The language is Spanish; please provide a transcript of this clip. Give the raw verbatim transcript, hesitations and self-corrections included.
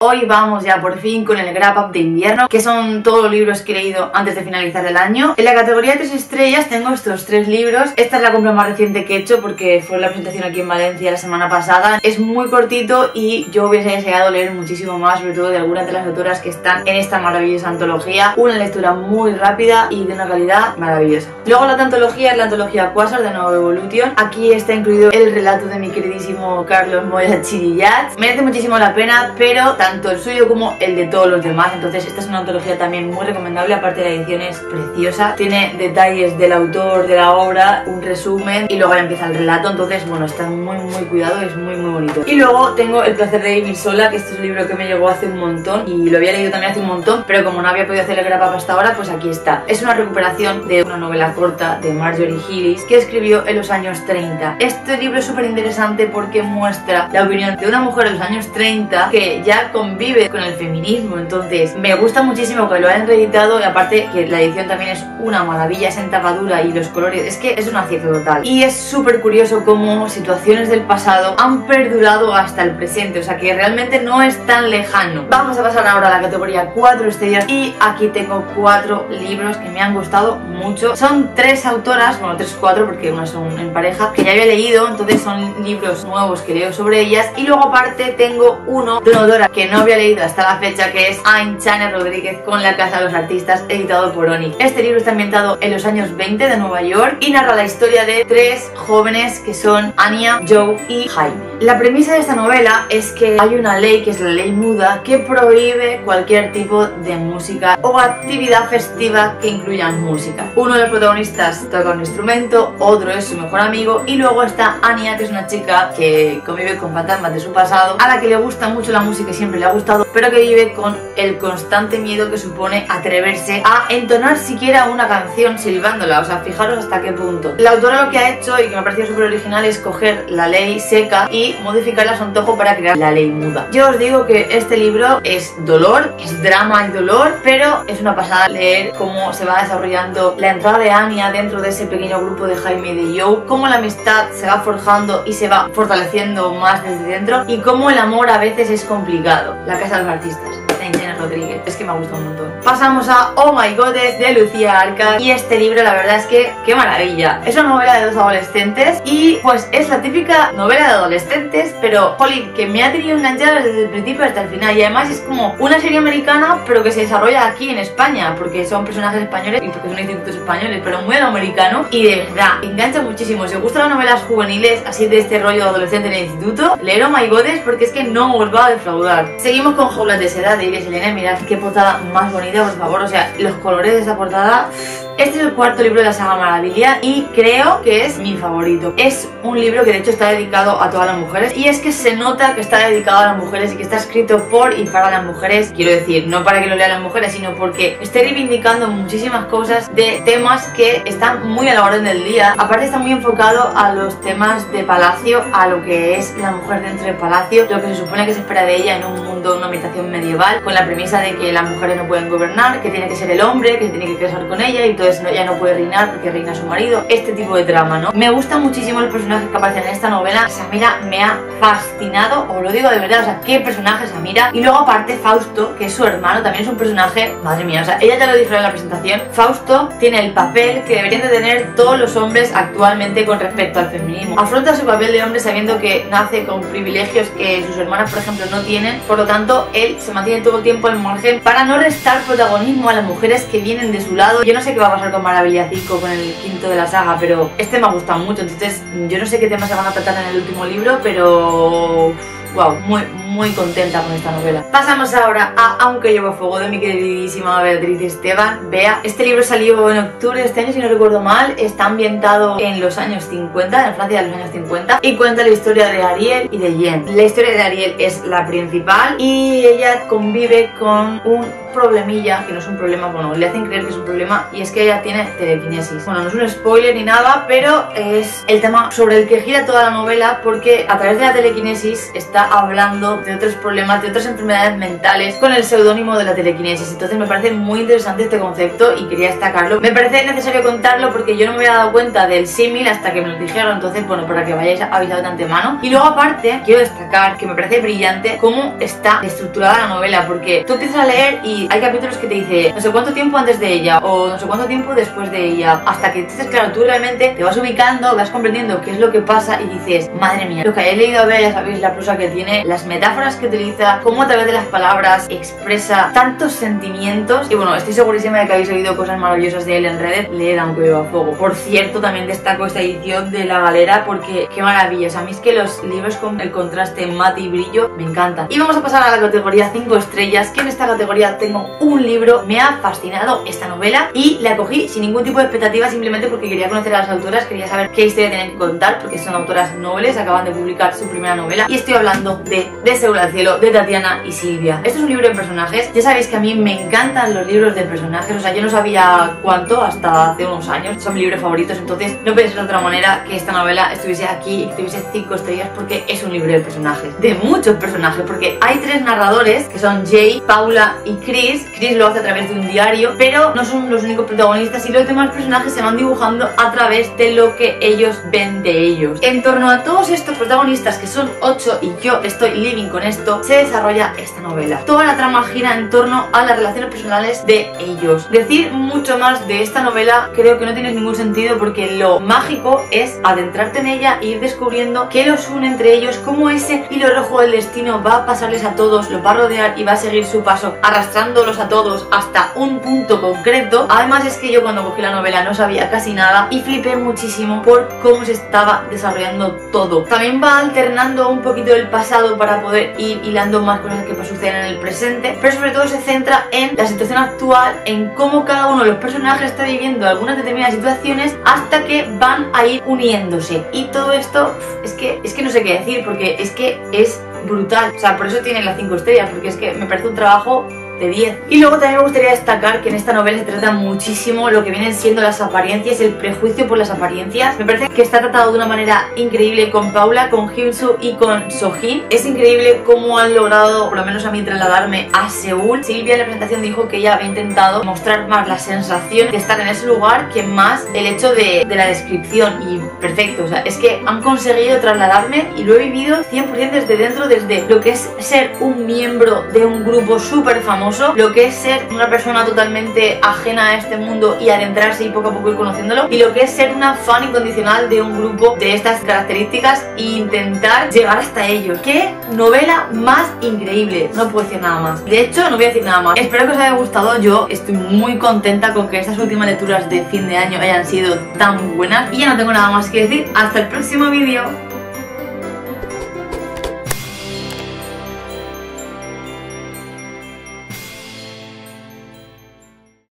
Hoy vamos ya por fin con el Wrap Up de invierno, que son todos los libros que he leído antes de finalizar el año. En la categoría de tres estrellas tengo estos tres libros. Esta es la compra más reciente que he hecho porque fue la presentación aquí en Valencia la semana pasada. Es muy cortito y yo hubiese deseado leer muchísimo más, sobre todo de algunas de las autoras que están en esta maravillosa antología. Una lectura muy rápida y de una calidad maravillosa. Luego la antología es la antología Quasar de NowEvolution. Aquí está incluido el relato de mi queridísimo Carlos Moya Chirillat. Merece muchísimo la pena, pero tanto el suyo como el de todos los demás. Entonces esta es una antología también muy recomendable. Aparte la edición es preciosa, tiene detalles del autor, de la obra, un resumen y luego empieza el relato. Entonces bueno, está muy muy cuidado, es muy muy bonito. Y luego tengo El placer de vivir sola, que este es un libro que me llegó hace un montón y lo había leído también hace un montón, pero como no había podido hacer el wrap up hasta ahora, pues aquí está. Es una recuperación de una novela corta de Marjorie Hillis que escribió en los años treinta. Este libro es súper interesante porque muestra la opinión de una mujer de los años treinta que ya convive con el feminismo. Entonces me gusta muchísimo que lo hayan reeditado y aparte que la edición también es una maravilla, es en tapa dura y los colores, es que es un acierto total. Y es súper curioso cómo situaciones del pasado han perdurado hasta el presente, o sea que realmente no es tan lejano. Vamos a pasar ahora a la categoría cuatro estrellas y aquí tengo cuatro libros que me han gustado mucho. Son tres autoras, bueno tres o cuatro porque unas son en pareja, que ya había leído, entonces son libros nuevos que leo sobre ellas. Y luego aparte tengo uno de una autora que no había leído hasta la fecha, que es Aintzane Rodríguez con La casa de los artistas, editado por Oni. Este libro está ambientado en los años veinte de Nueva York y narra la historia de tres jóvenes que son Anya, Joe y Jaime. La premisa de esta novela es que hay una ley, que es la ley muda, que prohíbe cualquier tipo de música o actividad festiva que incluyan música. Uno de los protagonistas toca un instrumento, otro es su mejor amigo y luego está Anya, que es una chica que convive con fantasmas de su pasado, a la que le gusta mucho la música y siempre le ha gustado, pero que vive con el constante miedo que supone atreverse a entonar siquiera una canción silbándola. O sea, fijaros hasta qué punto. La autora lo que ha hecho y que me ha parecido súper original es coger la ley seca y modificarla a su antojo para crear la ley muda. Yo os digo que este libro es dolor, es drama y dolor, pero es una pasada leer cómo se va desarrollando la entrada de Anya dentro de ese pequeño grupo de Jaime y de Joe, cómo la amistad se va forjando y se va fortaleciendo más desde dentro y cómo el amor a veces es complicado. La casa de los artistas, Aintzane Rodríguez, es que me ha gustado un montón. Pasamos a Oh My Gothess de Lucía Arca y este libro la verdad es que qué maravilla. Es una novela de dos adolescentes y pues es la típica novela de adolescentes, pero jolín, que me ha tenido enganchada desde el principio hasta el final. Y además es como una serie americana pero que se desarrolla aquí en España, porque son personajes españoles y porque son institutos españoles, pero muy americano, y de verdad engancha muchísimo. Si os gustan las novelas juveniles así de este rollo de adolescente en el instituto, leer Oh My Gothess porque es que no os va a defraudar. Seguimos con Jaulas de Seda de Iria y Selene. Mirad qué portada más bonita, por favor, o sea, los colores de esta portada. Este es el cuarto libro de la saga Maravilla y creo que es mi favorito. Es un libro que de hecho está dedicado a todas las mujeres y es que se nota que está dedicado a las mujeres y que está escrito por y para las mujeres. Quiero decir, no para que lo lean las mujeres, sino porque estoy reivindicando muchísimas cosas de temas que están muy a la orden del día. Aparte está muy enfocado a los temas de palacio, a lo que es la mujer dentro del palacio, lo que se supone que se espera de ella en un mundo, una ambientación medieval, con la premisa de que las mujeres no pueden gobernar, que tiene que ser el hombre, que se tiene que casar con ella y todo. No, ya no puede reinar porque reina su marido. Este tipo de trama, ¿no? Me gusta muchísimo el personaje que aparece en esta novela. Samira me ha fascinado, os lo digo de verdad. O sea, qué personaje Samira. Y luego aparte Fausto, que es su hermano, también es un personaje, madre mía, o sea, ella ya lo dijo en la presentación. Fausto tiene el papel que deberían de tener todos los hombres actualmente con respecto al feminismo. Afronta su papel de hombre sabiendo que nace con privilegios que sus hermanas, por ejemplo, no tienen. Por lo tanto, él se mantiene todo el tiempo al margen para no restar protagonismo a las mujeres que vienen de su lado. Yo no sé qué va a con Maravilla cinco, con el quinto de la saga, pero este me ha gustado mucho, entonces yo no sé qué temas se van a tratar en el último libro, pero wow, muy, muy contenta con esta novela. Pasamos ahora a Aunque Llueva Fuego de mi queridísima Beatriz Esteban, Bea. Este libro salió en octubre de este año, si no recuerdo mal. Está ambientado en los años cincuenta, en Francia de los años cincuenta, y cuenta la historia de Ariel y de Jen. La historia de Ariel es la principal y ella convive con un problemilla, que no es un problema, bueno, le hacen creer que es un problema, y es que ella tiene telequinesis. Bueno, no es un spoiler ni nada, pero es el tema sobre el que gira toda la novela, porque a través de la telequinesis está hablando o de otros problemas, de otras enfermedades mentales con el seudónimo de la telequinesis. Entonces me parece muy interesante este concepto y quería destacarlo. Me parece necesario contarlo porque yo no me había dado cuenta del símil hasta que me lo dijeron, entonces bueno, para que vayáis avisado de antemano. Y luego aparte quiero destacar que me parece brillante cómo está estructurada la novela, porque tú empiezas a leer y hay capítulos que te dice no sé cuánto tiempo antes de ella o no sé cuánto tiempo después de ella, hasta que entonces claro, tú realmente te vas ubicando, vas comprendiendo qué es lo que pasa y dices, madre mía, lo que hayáis leído a ver, ya sabéis la prosa que tiene, las metáforas que utiliza, cómo a través de las palabras expresa tantos sentimientos. Y bueno, estoy segurísima de que habéis oído cosas maravillosas de él en redes. Leed Aunque Llueva Fuego. Por cierto, también destaco esta edición de La Galera porque qué maravilla. O sea, a mí es que los libros con el contraste mate y brillo me encantan. Y vamos a pasar a la categoría cinco estrellas, que en esta categoría tengo un libro. Me ha fascinado esta novela y la cogí sin ningún tipo de expectativa, simplemente porque quería conocer a las autoras, quería saber qué historia tienen que contar, porque son autoras nobles, acaban de publicar su primera novela. Y estoy hablando de Se Seúl al cielo, de Tatiana y Silvia. Esto es un libro de personajes. Ya sabéis que a mí me encantan los libros de personajes. O sea, yo no sabía cuánto hasta hace unos años. Son mis libros favoritos, entonces no pensé de otra manera que esta novela estuviese aquí y que tuviese cinco estrellas, porque es un libro de personajes, de muchos personajes, porque hay tres narradores que son Jay, Paula y Chris. Chris lo hace a través de un diario, pero no son los únicos protagonistas y los demás personajes se van dibujando a través de lo que ellos ven de ellos. En torno a todos estos protagonistas, que son ocho y yo estoy living con esto, se desarrolla esta novela. Toda la trama gira en torno a las relaciones personales de ellos. Decir mucho más de esta novela creo que no tiene ningún sentido, porque lo mágico es adentrarte en ella e ir descubriendo qué los une entre ellos, cómo ese hilo rojo del destino va a pasarles a todos, los va a rodear y va a seguir su paso arrastrándolos a todos hasta un punto concreto. Además es que yo cuando cogí la novela no sabía casi nada y flipé muchísimo por cómo se estaba desarrollando todo. También va alternando un poquito el pasado para para poder ir hilando más cosas que suceden en el presente, pero sobre todo se centra en la situación actual, en cómo cada uno de los personajes está viviendo algunas determinadas situaciones hasta que van a ir uniéndose. Y todo esto es que, es que no sé qué decir, porque es que es brutal. O sea, por eso tiene las cinco estrellas, porque es que me parece un trabajo de diez. Y luego también me gustaría destacar que en esta novela se trata muchísimo lo que vienen siendo las apariencias, el prejuicio por las apariencias. Me parece que está tratado de una manera increíble con Paula, con Hyunsu y con Sohin. Es increíble cómo han logrado, por lo menos a mí, trasladarme a Seúl. Silvia en la presentación dijo que ella había intentado mostrar más la sensación de estar en ese lugar que más el hecho de, de la descripción. Y perfecto, o sea, es que han conseguido trasladarme y lo he vivido cien por ciento desde dentro, desde lo que es ser un miembro de un grupo súper famoso, lo que es ser una persona totalmente ajena a este mundo y adentrarse y poco a poco ir conociéndolo, y lo que es ser una fan incondicional de un grupo de estas características e intentar llegar hasta ellos. ¡Qué novela más increíble! No puedo decir nada más. De hecho, no voy a decir nada más. Espero que os haya gustado. Yo estoy muy contenta con que estas últimas lecturas de fin de año hayan sido tan buenas y ya no tengo nada más que decir. ¡Hasta el próximo vídeo!